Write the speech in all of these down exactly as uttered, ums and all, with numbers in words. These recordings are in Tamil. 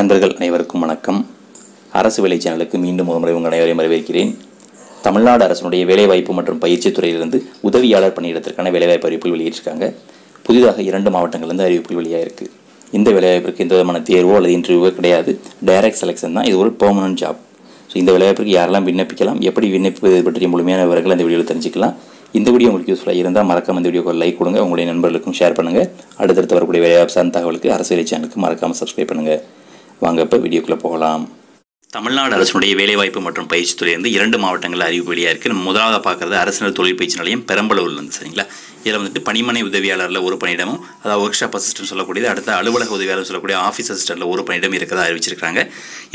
நண்பர்கள் அனைவருக்கும் வணக்கம். அரசு வேலை சேனலுக்கு மீண்டும் ஒருமுறை உங்கள் அனைவரையும் வரவேற்கிறேன். தமிழ்நாடு அரசினுடைய வேலைவாய்ப்பு மற்றும் பயிற்சித் துறையிலிருந்து உதவியாளர் பணியிடத்திற்கான வேலைவாய்ப்பு அறிவிப்புகள் வெளியிட்டிருக்காங்க. புதிதாக இரண்டு மாவட்டங்கள்லேருந்து அறிவிப்புகள் வெளியாக இருக்குது. இந்த வேலைவாய்ப்பிற்கு எந்த விதமான தேர்வோ அல்லது இன்டர்வியூவோ கிடையாது. டைரக்ட் செலெக்ஷன் தான். இது ஒரு பெர்மனன்ட் ஜாப். ஸோ இந்த வேலைவாய்ப்பிற்கு யாரெல்லாம் விண்ணப்பிக்கலாம், எப்படி விண்ணப்பிப்பது பற்றிய முழுமையான விவரங்கள் இந்த வீடியோவில் தெரிஞ்சுக்கலாம். இந்த வீடியோ உங்களுக்கு யூஸ்ஃபுல்லாக இருந்தால் மறக்காம இந்த வீடியோக்கு லைக் கொடுங்க, உங்களுடைய நண்பர்களுக்கும் ஷேர் பண்ணுங்கள். அடுத்தடுத்து வரக்கூடிய வேலைவாய்ப்பு சார்ந்த தகவலுக்கு அரசு வேலை சேனலுக்கு மறக்காமல் சப்ஸ்கிரைப் பண்ணுங்கள். வாங்க இப்போ வீடியோக்குள்ளே போகலாம். தமிழ்நாடு அரசினுடைய வேலைவாய்ப்பு மற்றும் பயிற்சி துறையிலிருந்து இரண்டு மாவட்டங்களில் அறிவிப்பு வெளியாக இருக்குது. நம்ம முதலாக பார்க்குறது அரசினர் தொழில் பயிற்சி நிலையம் பெரம்பலூரில் இருந்து. சரிங்களா, இதில் வந்துட்டு பணிமனை உதவியாளரில் ஒரு பணியிடமும், அதாவது ஒர்க் ஷாப் அசிஸ்டன்ட் சொல்லக்கூடியது, அடுத்த அலுவலக உதவியாளர் சொல்லக்கூடிய ஆஃபீஸ் அசிஸ்டன்ட்டில் ஒரு பணியிடம் இருக்கிறதா அறிவிச்சிருக்காங்க.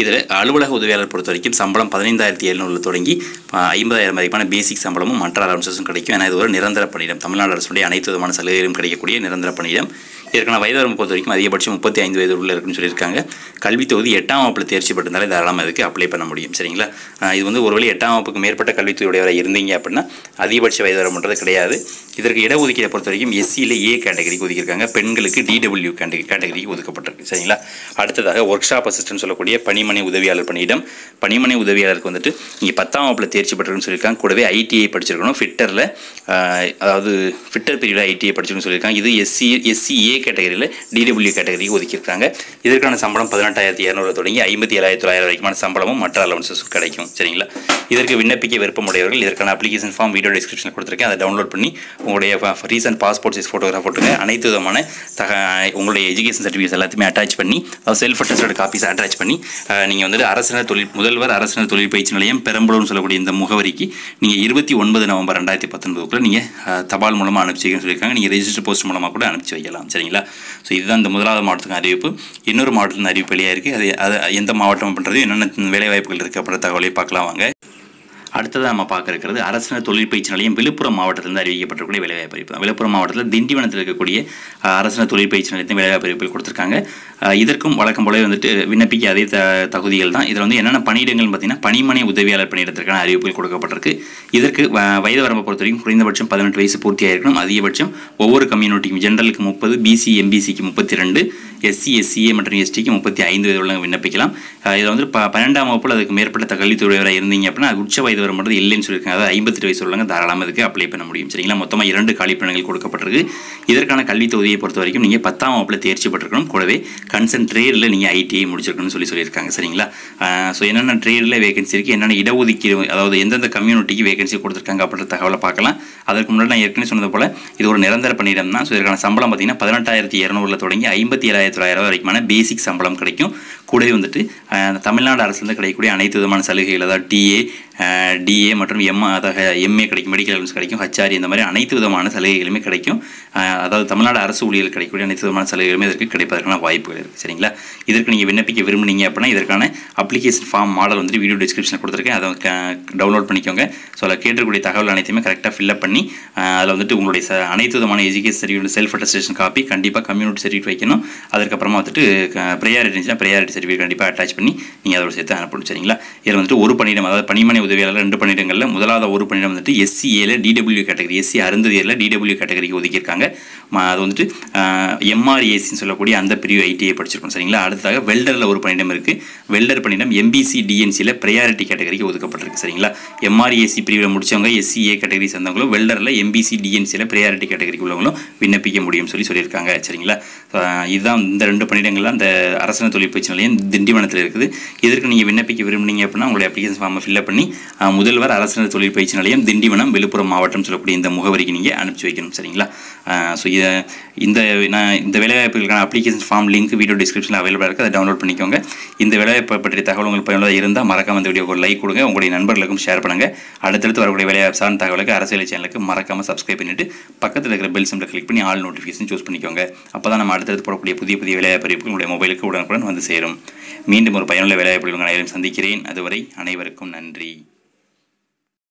இதில் அலுவலக உதவியாளர் பொறுத்த வரைக்கும் சம்பளம் பதினைந்தாயிரத்தி எழுநூறுல தொடங்கி ஐம்பதாயிரம் வரைக்கான பேசிக் சம்பளமும் மற்ற அலவன்ஸஸும் கிடைக்கும். ஏன்னா இது ஒரு நிரந்தர பணியிடம். தமிழ்நாடு அரசுடைய அனைத்து விதமான சலுகைகளும் கிடைக்கக்கூடிய நிரந்தர பணியிடம். இதற்கான வயது வரம்பு பொறுத்த வரைக்கும் அதிகபட்சம் முப்பத்தி ஐந்து வயது உள்ள இருக்குன்னு சொல்லியிருக்காங்க. கல்வித் தொகுதி எட்டாம் வகுப்பில் தேர்ச்சி பெற்றிருந்தாலே தாராளமாக இதுக்கு அப்ளை பண்ண முடியும். சரிங்களா, இது வந்து ஒருவேளை எட்டாம் வகுப்புக்கு மேற்பட்ட கல்வித்தொகுதியுடையவரை இருந்தீங்க அப்படின்னா அதிகபட்ச வயது வரம்புன்றது கிடையாது. இதற்கு இடஒதுக்கீடு பொறுத்த வரைக்கும் எஸ்சியில் ஏ கேட்டகரிக்கு ஒதுக்கியிருக்காங்க. பெண்களுக்கு டிடபிள்யூ கேட்டகரி கேட்டகரிக்கு ஒதுக்கப்பட்டிருக்கு. சரிங்களா, அடுத்ததாக ஒர்க் ஷாப் அசிஸ்டன்ட் சொல்லக்கூடிய பணிமனை உதவியாளர் பணியிடம். பணிமனை உதவியாளருக்கு வந்துட்டு இங்கே பத்தாம் வகுப்பில் தேர்ச்சி பெற்றிருக்குன்னு சொல்லியிருக்காங்க. கூடவே ஐடிஐ படிச்சிருக்கணும். ஃபிட்டரில், அதாவது ஃபிட்டர் பீரியடில் ஐடிஐ படிச்சிருக்குன்னு சொல்லியிருக்காங்க. இது எஸ்சி எஸ்சி ஏ கேட்டகரியில் டிடபிள்யூ கேட்டகரிக்கு ஒதுக்கியிருக்காங்க. இதற்கான சம்பளம் பதினெட்டாயிரத்தி இரநூறுல தொடங்கி ஐம்பத்தி ஏழாயிரத்தி தொள்ளாயிரம் வரைக்குமான சம்பளமும் மற்ற அலவன்ஸஸும் கிடைக்கும். சரிங்களா, இதற்கு விண்ணப்பிக்க விருப்பமுடையவர்கள் இதற்கான அப்ளிகேஷன் ஃபார்ம் வீடியோ டிஸ்கிரிப்ஷனில் கொடுத்துருக்கேன். அதை டவுன்லோட் பண்ணி உங்களுடைய ரீசன்ட் பாஸ்போர்ட் சைஸ் ஃபோட்டோகிராஃப் போட்டுங்க. அனைத்து விதமான தக உங்களுடைய எஜுகேஷன் சர்டிஃபிகேட்ஸ் எல்லாத்தையுமே அட்டாச் பண்ணி, அதாவது செல்ஃப் அட்டஸ்டட் காப்பீஸ் அட்டாச் பண்ணி நீங்கள் வந்துட்டு அரசினர் தொழில் முதல்வர் அரசினர் தொழில் பயிற்சி நிலையம் பெரம்பலூர்னு சொல்லக்கூடிய இந்த முகவரிக்கு நீங்கள் இருபத்தி ஒன்பது நவம்பர் ரெண்டாயிரத்தி பத்தொன்பதுக்குள்ளே நீங்கள் தபால் மூலமாக அனுப்பிச்சி வைக்கணும்னு சொல்லியிருக்காங்க. நீங்கள் ரெஜிஸ்டர் போஸ்ட் மூலமாக கூட அனுப்பிச்சி வைக்கலாம். சரிங்களா, ஸோ இதுதான் இந்த முதலாவது மாவட்டத்துக்கு அறிவிப்பு. இன்னொரு மாவட்டத்தின் அறிவிப்பு வெளியாக இருக்குது. அது அது எந்த மாவட்டம் பண்ணுறது, என்னென்ன வேலைவாய்ப்புகள் இருக்குது அப்படின்ற தகவலையும் பார்க்கலாம் வாங்க. அடுத்ததாக நம்ம பார்க்க இருக்கிறது அரசினர் தொழில் பயிற்சி நிலையம் விழுப்புரம் மாவட்டத்திலிருந்து அறிவிக்கப்பட்டிருக்கக்கூடிய வேலைவாய்ப்பு அறிவிப்பு. விழுப்புரம் மாவட்டத்தில் திண்டிவனத்தில் இருக்கக்கூடிய அரசினர் தொழில் பயிற்சி நிலையத்தின் வேலைவாய்ப்பு அறிவிப்பில் கொடுத்துருக்காங்க. இதற்கும் வழக்கம் போல வந்துட்டு விண்ணப்பிக்க அதே த தகுதிகள் தான். இதில் வந்து என்னென்ன பணியிடங்கள்னு பார்த்தீங்கன்னா பணிமனை உதவியாளர் பணியிடத்திற்கான அறிவிப்பில் கொடுக்கப்பட்டிருக்கு. இதற்கு வயது வரம்பை பொறுத்த வரைக்கும் குறைந்தபட்சம் பதினெட்டு வயசு பூர்த்தியாக இருக்கணும். அதிகபட்சம் ஒவ்வொரு கம்யூனிட்டிக்கும் ஜென்ரலுக்கு முப்பது, பிசி எம்பிசிக்கு முப்பத்தி ரெண்டு, எஸ்சி எஸ்சிஏ மற்றும் எஸ்டிக்கு முப்பத்தி ஐந்து வயது உள்ளவங்க விண்ணப்பிக்கலாம். இதில் வந்து ப பன்னெண்டாம் வகுப்பில் அதுக்கு மேற்பட்ட கல்வித்துறைவராக இருந்தீங்க அப்படின்னா உச்ச வயது வரம்புன்றது இல்லைன்னு சொல்லியிருக்காங்க. அதாவது ஐம்பத்தி ரெண்டு வயசு உள்ளவங்க தாராளமாக இதுக்கு அப்ளை பண்ண முடியும். சரிங்களா, மொத்தமாக இரண்டு காலிப்பணிகள் கொடுக்கப்பட்டிருக்கு. இதற்கான கல்வித் தொகுதியை பொறுத்த வரைக்கும் நீங்கள் பத்தாம் வகுப்பில் தேர்ச்சி பெற்றிருக்கணும். கூடவே கன்சர்ன் ட்ரேடில் நீங்கள் ஐடிஐ முடிச்சிருக்கணும்னு சொல்லி சொல்லியிருக்காங்க. சரிங்களா, ஸோ என்னென்ன ட்ரேடில் வேகன்சி இருக்குது, என்னென்ன இடஒதுக்கீடு, அதாவது எந்தெந்த கம்யூனிட்டிக்கு வேகன்சி கொடுத்துருக்காங்க அப்படின்ற தகவலை பார்க்கலாம். அதற்கு முன்னாடி நான் ஏற்கனவே சொன்னது போல் இது ஒரு நிரந்தர பணியிடம் தான். ஸோ இதற்கான சம்பளம் பார்த்தீங்கன்னா பதினெட்டாயிரத்தி இரநூறுல தொடங்கி ஐம்பத்தி ஏழாயிரத்தி தொள்ளாயிரம் வரைக்குமான பேசிக் சம்பளம் கிடைக்கும். கூடவே வந்துட்டு தமிழ்நாடு அரசுலேருந்து கிடைக்கக்கூடிய அனைத்து விதமான சலுகைகள், அதாவது டிஏ டிஏ மற்றும் எம்ஏ, அதாவது எம்ஏ கிடைக்கும், மெடிக்கல் அலவன்ஸ் கிடைக்கும், ஹச்ஆர்இ, இந்த மாதிரி அனைத்து விதமான சலுகைகளுமே கிடைக்கும். அதாவது தமிழ்நாடு அரசு ஊழியர்கள் கிடைக்கக்கூடிய அனைத்து விதமான சலுகைகளுமே இதற்கு கிடைப்பதற்கான வாய்ப்புகள் இருக்குது. சரிங்களா, இதற்கு நீங்கள் விண்ணப்பிக்க விரும்புனீங்க அப்படின்னா இதற்கான அப்ளிகேஷன் ஃபார்ம் மாடல் வந்து வீடியோ டிஸ்கிரிப்ஷனில் கொடுத்துருக்கேன். அதை டவுன்லோட் பண்ணிக்கோங்க. ஸோ அதில் கேட்டிருக்கக்கூடிய தகவல் அனைத்தையுமே கரெக்டாக ஃபில்அப் பண்ணி அதில் வந்துட்டு உங்களுடைய ச அனைத்து விதமான education certificate, self attestation copy கண்டிப்பாக, கம்யூனிட்டி சர்டிஃபிகேட் வைக்கணும். அதுக்கப்புறமா வந்துட்டு ப்ரையாரிட்டினா ப்ரையாரிட்டி சர்டிஃபிகேட் கண்டிப்பாக அட்டாச் பண்ணி நீங்கள் அதோட சேர்த்து அனுப்பணும். சரிங்களா, இதில் வந்துட்டு ஒரு பணியிடம், அதாவது பணிமனை உதவியாளர் ரெண்டு பணியிடங்களில் முதலாவது ஒரு பணியிடம் வந்துட்டு எஸ்சிஏல டிடபிள்யூ கேட்டகரி, எஸ்சி அருந்ததியில் டிடபிள்யூ கேட்டகரிக்கு ஒதுக்கியிருக்காங்க. அது வந்துட்டு எம்ஆர்ஏசின்னு சொல்லக்கூடிய அந்த பிரிவு ஐடிஐ படிச்சிருக்கணும். சரிங்களா, அடுத்ததாக வெல்டரில் ஒரு பணியிடம் இருக்குது. வெல்டர் பணியிடம் எம்பிசி டிஎன்சியில் ப்ரையாரிட்டி கேட்டகரிக்கு ஒதுக்கப்பட்டிருக்கு. சரிங்களா, எம்ஆர்ஏசி பிரிவில் முடித்தவங்க, எஸ்சிஏ கேட்டகரி சேர்ந்தவங்களும், வெல்டரில் எம்பிசி டிஎன்சியில் ப்ரையாரிட்டி கேட்டகரிக்கு உள்ளவங்களும் விண்ணப்பிக்க முடியும்னு சொல்லி சொல்லியிருக்காங்க. சரிங்களா, இதுதான் இந்த ரெண்டு பணியிடங்கள் அந்த அரசினர் தொழில் பயிற்சி நிலையம் திண்டிவனத்தில் இருக்குது. இதற்கு நீங்கள் விண்ணப்பிக்க விரும்புனீங்க அப்படின்னா உங்களுடைய அப்ளிகேஷன் ஃபார்மை ஃபில்அப் பண்ணி முதல்வர் அரசினர் தொழில் பயிற்சி நிலையம் திண்டிவனம் விழுப்புரம் மாவட்டம் சொல்லக்கூடிய இந்த முகவரிக்கு நீங்கள் அனுப்பிச்சி வைக்கணும். சரிங்களா, ஸோ இந்த நான் இந்த வேலைவாய்ப்புகளுக்கான அப்ளிகேஷன் ஃபார்ம் லிங்க் வீடியோ டிஸ்கிரிப்ஷனில் அவைலபிளாக இருக்குது. அதை டவுன்லோட் பண்ணிக்கோங்க. இந்த வேலைவாய்ப்பு பற்றிய தகவல் உங்களுக்கு பயனுள்ளதாக இருந்தால் மறக்காம இந்த வீடியோக்கு லைக் கொடுங்க, உங்களுடைய நண்பர்களுக்கும் ஷேர் பண்ணுங்கள். அடுத்தடுத்து வரக்கூடிய வேலைவாய்ப்பு சார்ந்த தகவலுக்கு அரசியல் சேனலுக்கு மறக்காமல் சப்ஸ்கிரைப் பண்ணிவிட்டு பக்கத்தில் இருக்கிற பெல் சிம்பிளை கிளிக் பண்ணி ஆல் நோட்டிஃபிகேஷன் சூஸ் பண்ணிக்கோங்க. அப்போ தான் நம்ம அடுத்தடுத்து போடக்கூடிய புதிய புதிய வேலைவாய்ப்பு அறிவிப்புகள் உங்களுடைய மொபைலுக்கு உடனுக்குடன் வந்து சேரும். மீண்டும் ஒரு பயனுள்ள வேலைவாய்ப்புகள் அனைவரும் சந்திக்கிறேன். அதுவரை அனைவருக்கும் நன்றி.